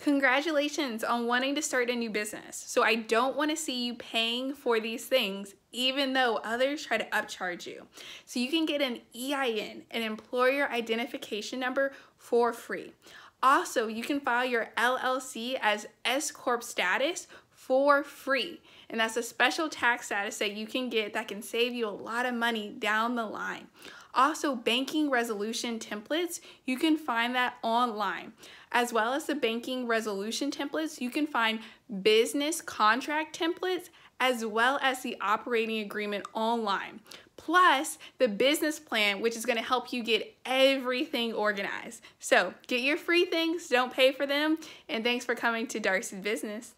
Congratulations on wanting to start a new business. So I don't want to see you paying for these things, even though others try to upcharge you. So you can get an EIN, an employer identification number, for free. Also, you can file your LLC as S-corp status for free. And that's a special tax status that you can get that can save you a lot of money down the line. Also, banking resolution templates, you can find that online. As well as the banking resolution templates, you can find business contract templates as well as the operating agreement online. Plus the business plan, which is going to help you get everything organized. So get your free things, don't pay for them, and thanks for coming to Darcy's Business.